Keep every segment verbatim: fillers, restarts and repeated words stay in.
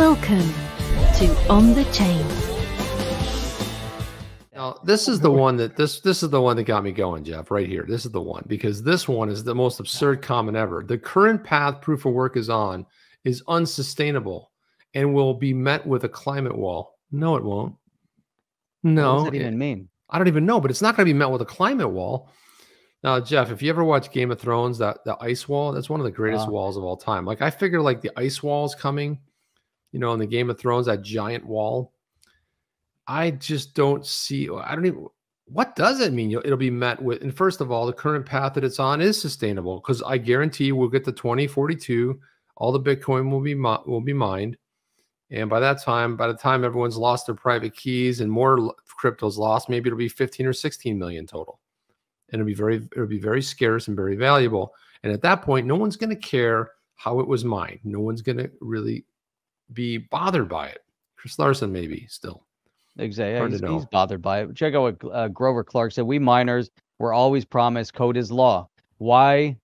Welcome to On the Chain. Now, this is the one that this this is the one that got me going, Jeff, right here. This is the one, because this one is the most absurd comment ever. The current path proof of work is on is unsustainable and will be met with a climate wall. No, it won't. No. What does that even mean? I don't even know, but it's not going to be met with a climate wall. Now, Jeff, if you ever watch Game of Thrones, that the ice wall, that's one of the greatest wow. walls of all time. Like, I figure, like, the ice wall is coming, you know, in the Game of Thrones, that giant wall. I just don't see, I don't even, what does it mean? It'll be met with, and first of all, the current path that it's on is sustainable, because I guarantee we'll get to twenty forty-two, all the Bitcoin will be will be mined. And by that time, by the time everyone's lost their private keys and more crypto's lost, maybe it'll be fifteen or sixteen million total. And it'll be very, it'll be very scarce and very valuable. And at that point, no one's going to care how it was mined. No one's going to really be bothered by it. Chris Larsen, maybe still. Exactly. He's, he's bothered by it. Check out what uh, Grover Clark said. We miners were always promised code is law. Why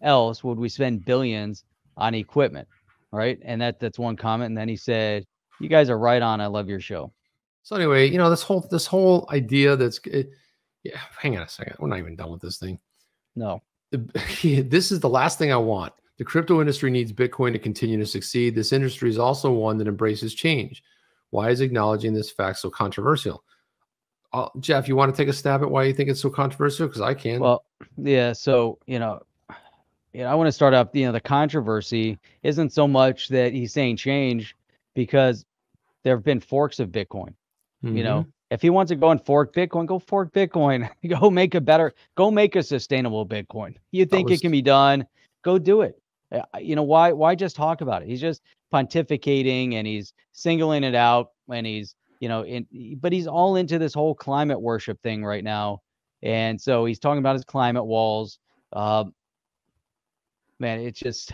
else would we spend billions on equipment? Right. And that that's one comment. And then he said, you guys are right on. I love your show. So anyway, you know, this whole this whole idea that's it, yeah, hang on a second. We're not even done with this thing. No, this is the last thing I want. The crypto industry needs Bitcoin to continue to succeed. This industry is also one that embraces change. Why is acknowledging this fact so controversial? Uh, Jeff, you want to take a stab at why you think it's so controversial? Because I can. Well, yeah. So, you know, you know, I want to start off, you know, the controversy isn't so much that he's saying change, because there have been forks of Bitcoin, mm-hmm. you know. If he wants to go and fork Bitcoin, go fork Bitcoin. Go make a better, go make a sustainable Bitcoin. You think was... it can be done? Go do it. You know, why, why just talk about it? He's just pontificating and he's singling it out, and he's, you know, in, but he's all into this whole climate worship thing right now. And so he's talking about his climate walls. Uh, man, it's just,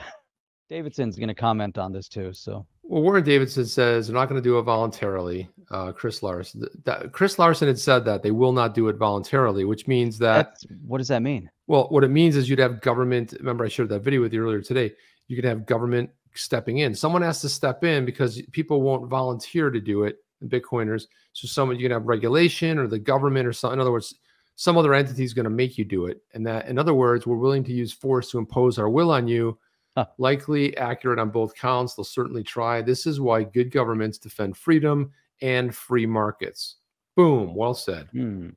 Davidson's going to comment on this too. So. Well, Warren Davidson says they're not going to do it voluntarily. Uh, Chris Larsen, that, Chris Larsen had said that they will not do it voluntarily, which means that. That's, what does that mean? Well, what it means is you'd have government. Remember, I shared that video with you earlier today. You could have government stepping in. Someone has to step in because people won't volunteer to do it. Bitcoiners. So someone, you can have regulation or the government or something. In other words, some other entity is going to make you do it. And that, in other words, we're willing to use force to impose our will on you. Huh. Likely accurate on both counts. They'll certainly try. This is why good governments defend freedom and free markets. Boom. Well said. Hmm.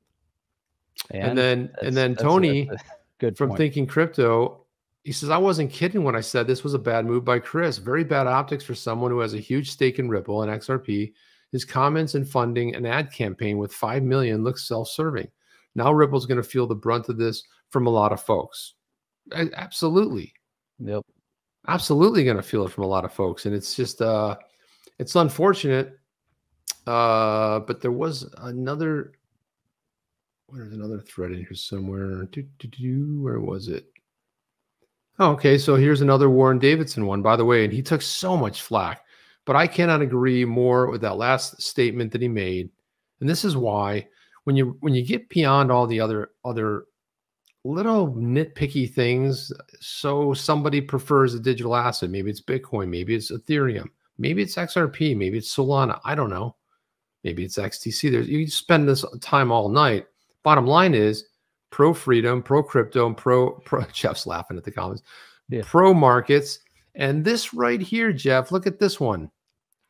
And, and then, and then Tony a, a good from point. Thinking Crypto, he says, I wasn't kidding when I said this was a bad move by Chris. Very bad optics for someone who has a huge stake in Ripple and X R P. His comments and funding an ad campaign with five million looks self-serving. Now Ripple's going to feel the brunt of this from a lot of folks. Absolutely. Yep. Absolutely going to feel it from a lot of folks. And it's just, uh, it's unfortunate. Uh, but there was another, there's another thread in here somewhere. Do, do, do, where was it? Oh, okay. So here's another Warren Davidson one, by the way. And he took so much flack, but I cannot agree more with that last statement that he made. And this is why when you, when you get beyond all the other, other, little nitpicky things. So somebody prefers a digital asset. Maybe it's Bitcoin. Maybe it's Ethereum. Maybe it's X R P. Maybe it's Solana. I don't know. Maybe it's X D C. There's, you spend this time all night. Bottom line is pro freedom, pro crypto, and pro, pro Jeff's laughing at the comments, yeah. pro markets. And this right here, Jeff, look at this one.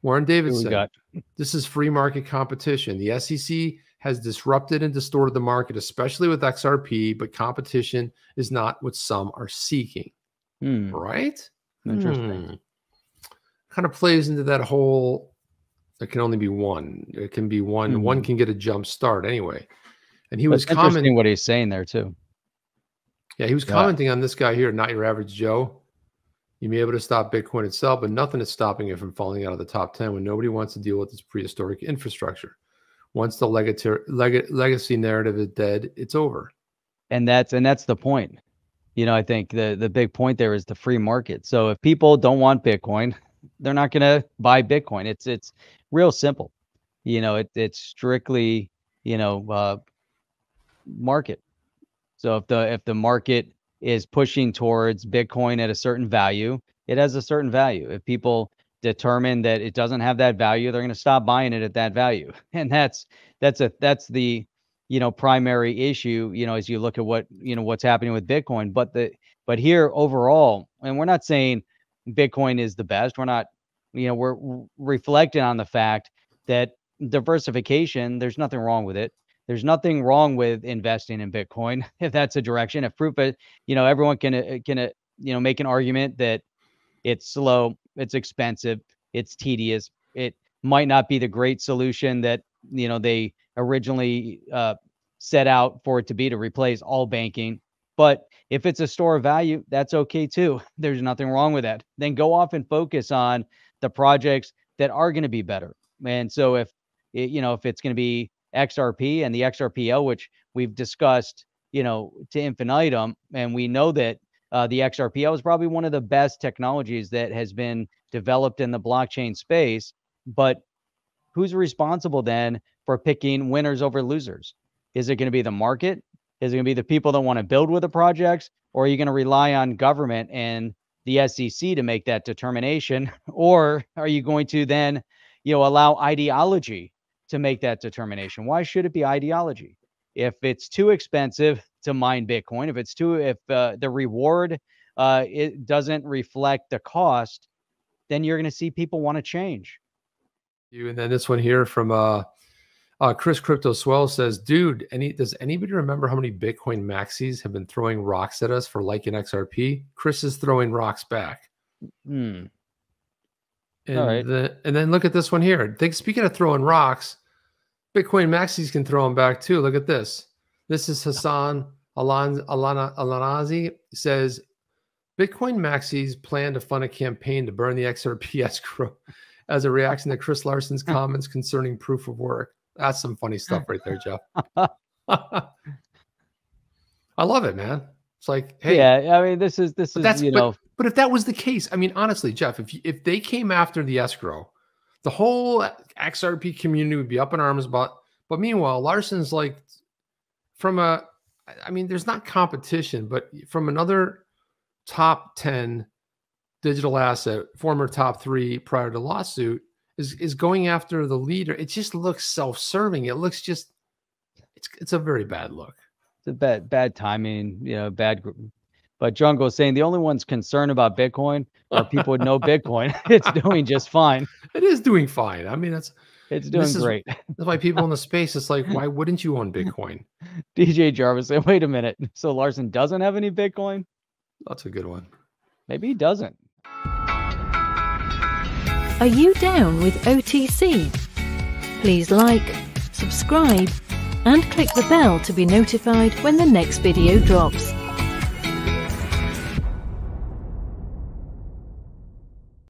Warren Davidson. This is free market competition. The S E C has disrupted and distorted the market, especially with X R P, but competition is not what some are seeking. Hmm. Right? Interesting. Hmm. Kind of plays into that whole, there can only be one. It can be one. Mm-hmm. One can get a jump start anyway. And he That's was commenting what he's saying there too. Yeah, he was yeah. commenting on this guy here, Not Your Average Joe. You may be able to stop Bitcoin itself, but nothing is stopping it from falling out of the top ten when nobody wants to deal with this prehistoric infrastructure. Once the leg legacy narrative is dead, it's over. And that's and that's the point. You know, I think the, the big point there is the free market. So if people don't want Bitcoin, they're not going to buy Bitcoin. It's it's real simple. You know, it, it's strictly, you know, uh, market. So if the if the market is pushing towards Bitcoin at a certain value, it has a certain value. If people determine that it doesn't have that value, they're going to stop buying it at that value. And that's, that's a, that's the, you know, primary issue, you know, as you look at what, you know, what's happening with Bitcoin, but the, but here overall, and we're not saying Bitcoin is the best. We're not, you know, we're reflecting on the fact that diversification, there's nothing wrong with it. There's nothing wrong with investing in Bitcoin. If that's a direction, if proof, it, you know, everyone can, can, you know, make an argument that it's slow, it's expensive, it's tedious. It might not be the great solution that, you know, they originally uh, set out for it to be, to replace all banking. But if it's a store of value, that's okay too. There's nothing wrong with that. Then go off and focus on the projects that are going to be better. And so if, you know, if it's going to be X R P and the X R P L, which we've discussed, you know, to infinitum, and we know that uh, the X R P L is probably one of the best technologies that has been developed in the blockchain space, but who's responsible then for picking winners over losers? Is it going to be the market? Is it going to be the people that want to build with the projects? Or are you going to rely on government and the S E C to make that determination? Or are you going to then, you know, allow ideology to make that determination? Why should it be ideology? If it's too expensive to mine Bitcoin, if it's too, if uh, the reward, uh, it doesn't reflect the cost, then you're going to see people want to change. You, and then this one here from uh, uh, Chris Cryptoswell says, dude, any, does anybody remember how many Bitcoin maxis have been throwing rocks at us for liking X R P? Chris is throwing rocks back. Hmm. And, all right. the, and then look at this one here. Think, speaking of throwing rocks, Bitcoin maxis can throw them back too. Look at this. This is Hassan Alan Alanazi says, Bitcoin maxis plan to fund a campaign to burn the X R P escrow as a reaction to Chris Larsen's comments concerning proof of work. That's some funny stuff right there, Jeff. I love it, man. It's like, hey, yeah, I mean, this is, this is, that's, you but, know, but if that was the case, I mean, honestly, Jeff, if, if they came after the escrow, the whole X R P community would be up in arms about, but meanwhile, Larsen's like, from a, I mean, there's not competition, but from another top ten digital asset, former top three prior to lawsuit, is, is going after the leader. It just looks self-serving. It looks just, it's, it's a very bad look. It's a bad, bad timing, you know, bad. But Jungle is saying the only ones concerned about Bitcoin are people with no Bitcoin. It's doing just fine. It is doing fine. I mean, that's, it's doing this great. Is, that's why people in the space, it's like, why wouldn't you own Bitcoin? D J Jarvis said, wait a minute. So Larsen doesn't have any Bitcoin? That's a good one. Maybe he doesn't. Are you down with O T C? Please like, subscribe, and click the bell to be notified when the next video drops.